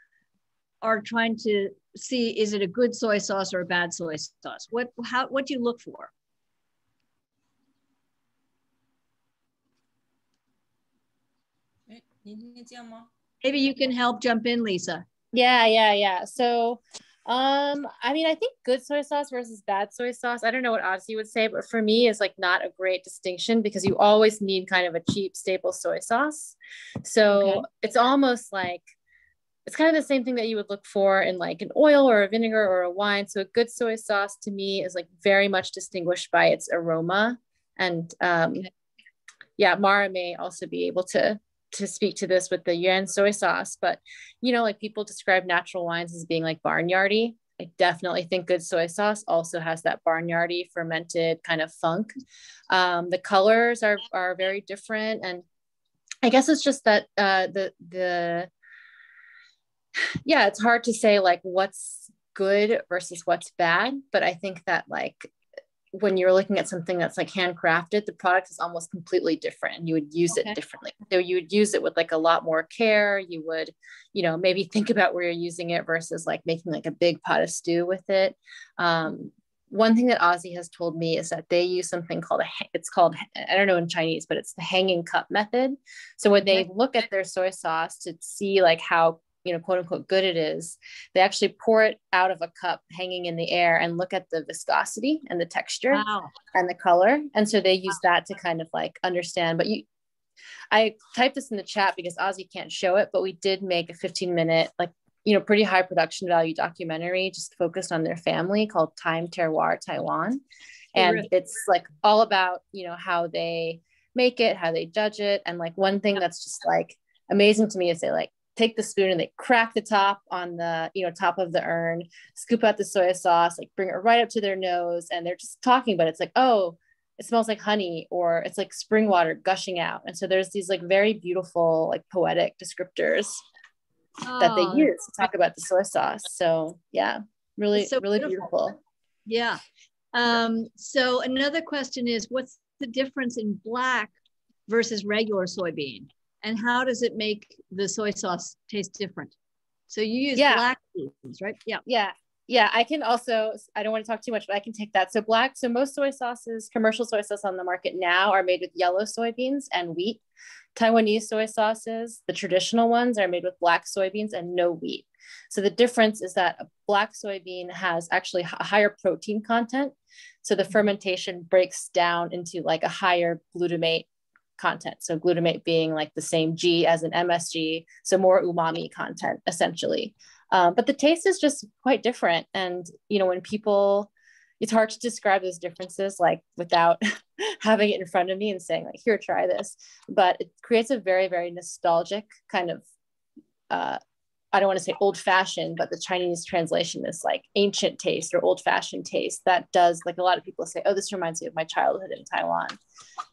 are trying to see, is it a good soy sauce or a bad soy sauce? What, how, what do you look for? Maybe you can help jump in, Lisa. Yeah, yeah, yeah. So, um, I mean, I think good soy sauce versus bad soy sauce, I don't know what Odyssey would say, but for me, it's like not a great distinction because you always need kind of a cheap staple soy sauce. So okay. it's almost like, it's kind of the same thing that you would look for in like an oil or a vinegar or a wine. So a good soy sauce to me is like very much distinguished by its aroma. And um, okay. yeah, Mara may also be able to to speak to this with the Yuan soy sauce, but you know, like people describe natural wines as being like barnyardy. I definitely think good soy sauce also has that barnyardy fermented kind of funk. Um, the colors are, are very different. And I guess it's just that uh, the, the, yeah, it's hard to say like what's good versus what's bad. But I think that like, when you're looking at something that's like handcrafted, the product is almost completely different and you would use okay. it differently. So you would use it with like a lot more care. You would, you know, maybe think about where you're using it versus like making like a big pot of stew with it. Um, one thing that Ozzy has told me is that they use something called, a, it's called, I don't know in Chinese, but it's the hanging cup method. So when they look at their soy sauce to see like how, you know, quote unquote good it is, they actually pour it out of a cup hanging in the air and look at the viscosity and the texture wow. and the color. And so they use wow. that to kind of like understand, but you, I typed this in the chat because Ozzy can't show it, but we did make a fifteen minute, like, you know, pretty high production value documentary just focused on their family called Time Terroir Taiwan. And really it's like all about, you know, how they make it, how they judge it. And like one thing that's just like amazing to me is they like, take the spoon and they crack the top on the, you know, top of the urn, scoop out the soy sauce, like bring it right up to their nose. And they're just talking about it. It's like, oh, it smells like honey, or it's like spring water gushing out. And so there's these like very beautiful, like poetic descriptors oh, that they use to talk about the soy sauce. So yeah, really, so really beautiful. beautiful. Yeah. Um, so another question is, what's the difference in black versus regular soybean? And how does it make the soy sauce taste different? So you use yeah. black beans, right? Yeah. Yeah. Yeah, I can also, I don't want to talk too much, but I can take that. So black, so most soy sauces, commercial soy sauce on the market now are made with yellow soybeans and wheat. Taiwanese soy sauces, the traditional ones, are made with black soybeans and no wheat. So the difference is that a black soybean has actually a higher protein content. So the fermentation breaks down into like a higher glutamate content. So glutamate being like the same G as an M S G, so more umami content essentially. Um, but the taste is just quite different. And, you know, when people, it's hard to describe those differences, like without having it in front of me and saying like, here, try this, but it creates a very, very nostalgic kind of, uh, I don't want to say old fashioned, but the Chinese translation is like ancient taste or old fashioned taste that does, like a lot of people say, oh, this reminds me of my childhood in Taiwan.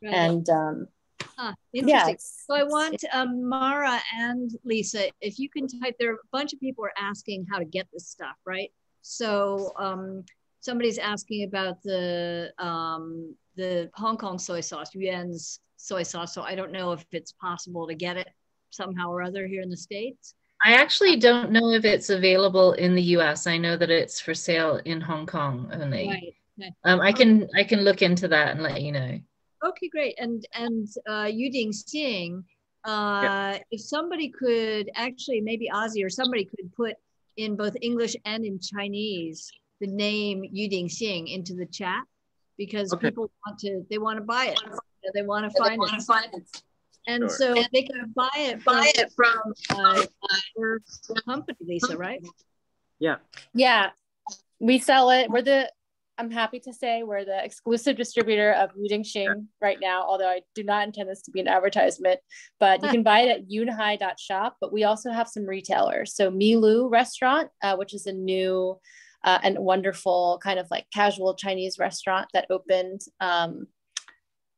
Right. And, um, Ah, interesting. Yeah. So I want um, Mara and Lisa, if you can type, there are a bunch of people are asking how to get this stuff, right? So um, somebody's asking about the um, the Hong Kong soy sauce, Yuan's soy sauce. So I don't know if it's possible to get it somehow or other here in the States. I actually don't know if it's available in the U S. I know that it's for sale in Hong Kong only. Right. Okay. Um, I can I can look into that and let you know. Okay, great. And and uh, Yu Ding Xing, uh, yeah. If somebody could actually, maybe Azi or somebody could put in both English and in Chinese the name Yu Ding Xing into the chat, because okay. people want to, they want to buy it, they want to find, want it. To find it, and sure. so and they can buy it, buy from, it from uh, your company, Lisa, right? Yeah. Yeah, we sell it. We're the. I'm happy to say we're the exclusive distributor of Yu Ding Xing right now, although I do not intend this to be an advertisement, but you can buy it at yunhai dot shop, but we also have some retailers. So Milu restaurant, uh, which is a new uh, and wonderful kind of like casual Chinese restaurant that opened, um,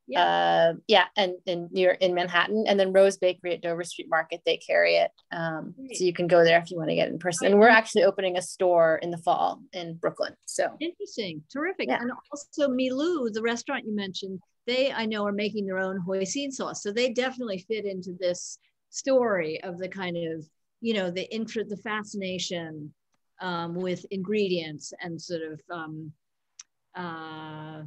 yeah, uh, yeah and, and near in Manhattan, and then Rose Bakery at Dover Street Market, they carry it. Um, so you can go there if you want to get in person. And we're actually opening a store in the fall in Brooklyn. So interesting, terrific. Yeah. And also Milu, the restaurant you mentioned, they I know are making their own hoisin sauce. So they definitely fit into this story of the kind of, you know, the intro, the fascination um, with ingredients and sort of, um, uh,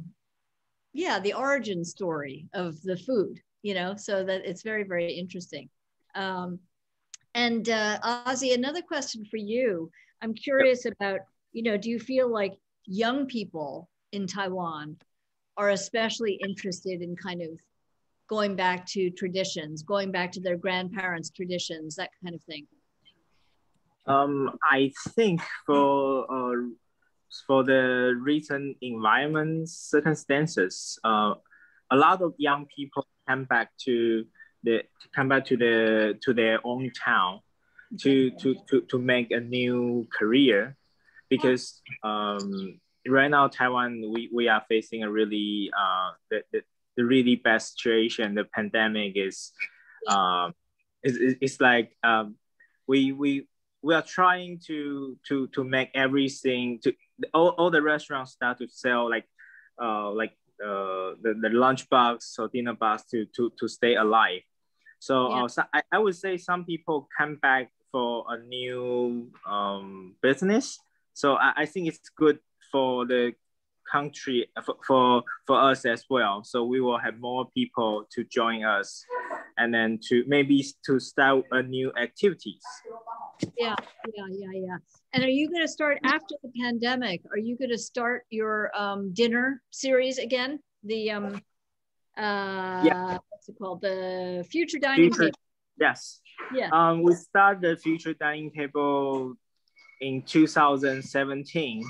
yeah, the origin story of the food, you know, so that it's very, very interesting. Um, and uh, Azi, another question for you. I'm curious about, you know, do you feel like young people in Taiwan are especially interested in kind of going back to traditions, going back to their grandparents' traditions, that kind of thing? Um, I think for... Uh, For the recent environment circumstances, uh, a lot of young people come back to the come back to the to their own town, to to to, to make a new career, because um, right now Taiwan we, we are facing a really uh, the, the the really bad situation. The pandemic is, um, it's, it's like um, we we we are trying to to to make everything to. All, all the restaurants start to sell like uh, like uh, the, the lunch box or dinner box to, to, to stay alive. So, yeah. uh, so I, I would say some people come back for a new um, business. So I, I think it's good for the country, for, for, for us as well. So we will have more people to join us and then to maybe to start a new activities. Yeah, yeah, yeah, yeah. And are you going to start after the pandemic? Are you going to start your um, dinner series again? The um, uh, yeah. what's it called? The Future Dining Future, Table. Yes. Yeah. Um, we started the Future Dining Table in two thousand seventeen,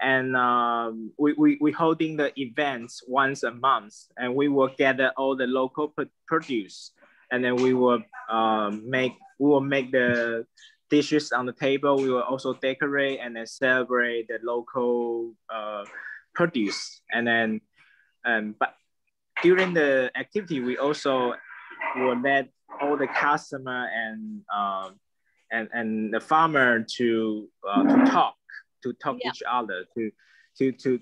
and um, we we we holding the events once a month, and we will gather all the local produce, and then we will um, make we will make the dishes on the table. We will also decorate and then celebrate the local uh, produce. And then, um, but during the activity, we also will let all the customer and uh, and and the farmer to uh, to talk to talk yeah. each other to to to.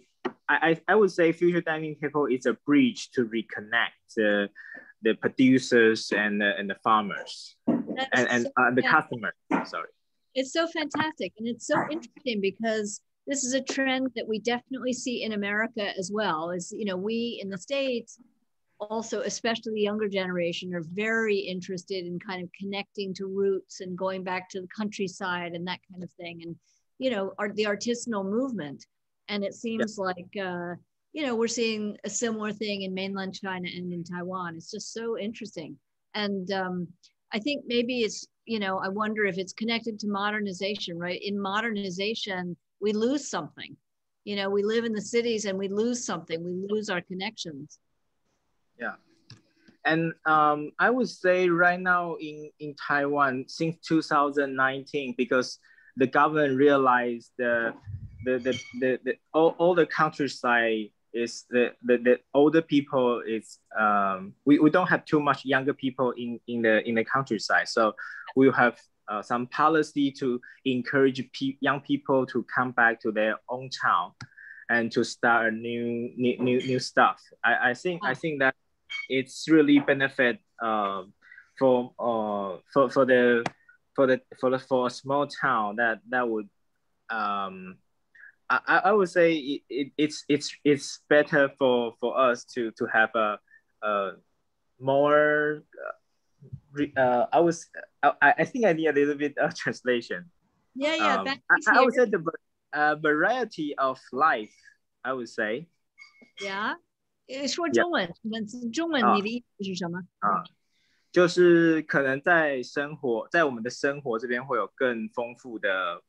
I I would say Future Dining Table is a bridge to reconnect uh, the producers and uh, and the farmers. That's and and uh, the yeah. customer, sorry. It's so fantastic. And it's so interesting because this is a trend that we definitely see in America as well. Is, you know, we in the States, also, especially the younger generation, are very interested in kind of connecting to roots and going back to the countryside and that kind of thing. And, you know, art, the artisanal movement. And it seems yeah. like, uh, you know, we're seeing a similar thing in mainland China and in Taiwan. It's just so interesting. And um, I think maybe it's, you know, I wonder if it's connected to modernization, right? In modernization, we lose something. You know, we live in the cities and we lose something. We lose our connections. Yeah. And um, I would say right now in, in Taiwan, since two thousand nineteen, because the government realized the, the, the, the, the all, all the countryside is the, the, the older people is, um, we, we don't have too much younger people in, in, the, in the countryside. So we have uh, some policy to encourage pe young people to come back to their own town and to start a new new new, new stuff. I, I think I think that it's really benefit uh, for uh for, for the for the for the for a small town that that would um I, I would say it, it, it's it's it's better for, for us to to have a, a more uh I was I, I think I need a little bit of translation. Yeah, yeah. Um, I, I would say the Uh, variety of life, I would say. Yeah. 说中文, yeah. 中文你的意思是什么? 啊, 就是可能在生活, 在我们的生活这边会有更丰富的,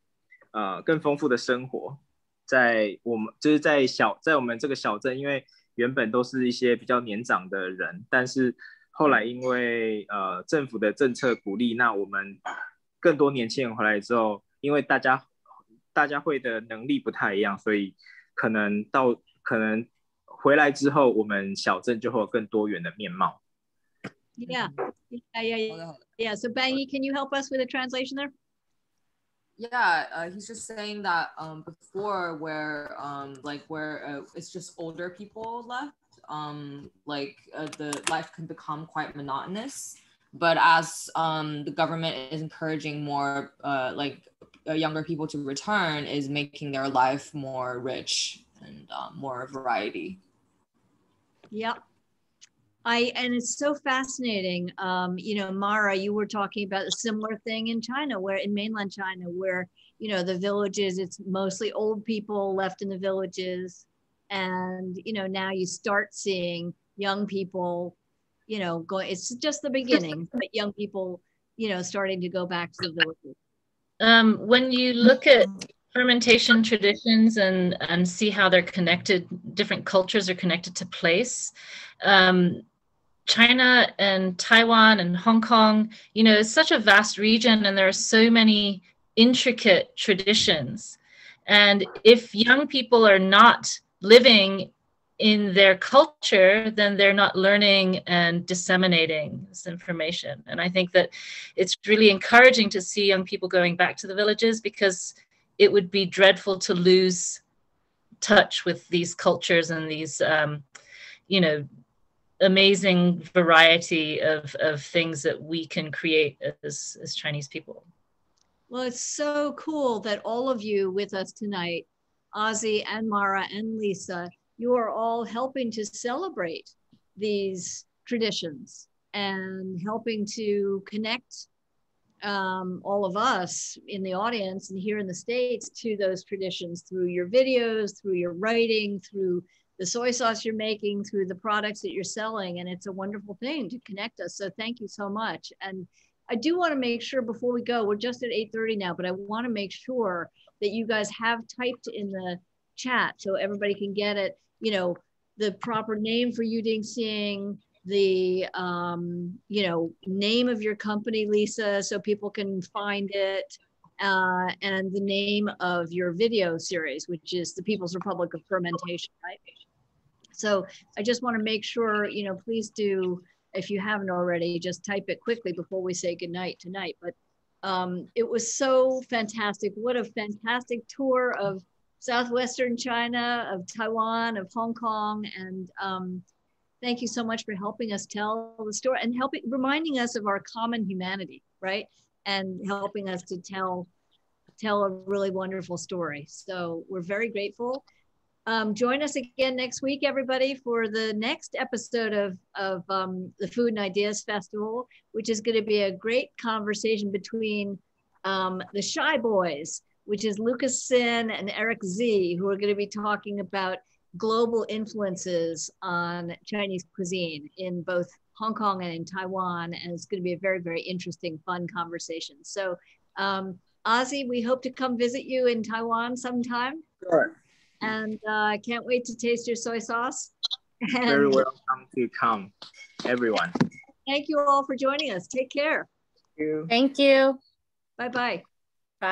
呃, 更丰富的生活。在我们, 就是在小, 在我们这个小镇, 因为原本都是一些比较年长的人, 但是后来因为, 呃, 政府的政策鼓励, 那我们更多年轻人回来之后, 因为大家大家会的能力不太一样，所以可能到可能回来之后，我们小镇就会有更多元的面貌。Yeah, yeah, yeah, yeah. So Banyi, can you help us with the translation there? Yeah, uh, he's just saying that um, before where um, like where uh, it's just older people left, um, like uh, the life can become quite monotonous. But as um, the government is encouraging more uh, like uh, younger people to return, is making their life more rich and uh, more variety. Yeah, I and it's so fascinating. Um, you know, Mara, you were talking about a similar thing in China, where in mainland China, where you know the villages, it's mostly old people left in the villages, and you know now you start seeing young people. You know, going, it's just the beginning, but young people, you know, starting to go back to the villages. Um, when you look at fermentation traditions and, and see how they're connected, different cultures are connected to place. Um, China and Taiwan and Hong Kong, you know, it's such a vast region and there are so many intricate traditions. And if young people are not living in their culture, then they're not learning and disseminating this information. And I think that it's really encouraging to see young people going back to the villages, because it would be dreadful to lose touch with these cultures and these, um, you know, amazing variety of, of things that we can create as, as Chinese people. Well, it's so cool that all of you with us tonight, Azi and Mara and Lisa, you are all helping to celebrate these traditions and helping to connect um, all of us in the audience and here in the States to those traditions through your videos, through your writing, through the soy sauce you're making, through the products that you're selling. And it's a wonderful thing to connect us. So thank you so much. And I do want to make sure before we go, we're just at eight thirty now, but I want to make sure that you guys have typed in the chat so everybody can get it. You know, the proper name for Yu Ding Xing, the, um, you know, name of your company, Lisa, so people can find it, uh, and the name of your video series, which is the People's Republic of Fermentation, right? So I just want to make sure, you know, please do, if you haven't already, just type it quickly before we say goodnight tonight. But um, it was so fantastic. What a fantastic tour of Southwestern China, of Taiwan, of Hong Kong. And um, thank you so much for helping us tell the story and helping, reminding us of our common humanity, right? And helping us to tell tell a really wonderful story. So we're very grateful. Um, join us again next week, everybody, for the next episode of, of um, the Food and Ideas Festival, which is going to be a great conversation between um, the Shy Boys, which is Lucas Sin and Eric Z, who are going to be talking about global influences on Chinese cuisine in both Hong Kong and in Taiwan. And it's going to be a very, very interesting, fun conversation. So, um, Azi, we hope to come visit you in Taiwan sometime. Sure. And I uh, can't wait to taste your soy sauce. And very welcome to come, everyone. Thank you all for joining us. Take care. Thank you. Thank you. Bye-bye.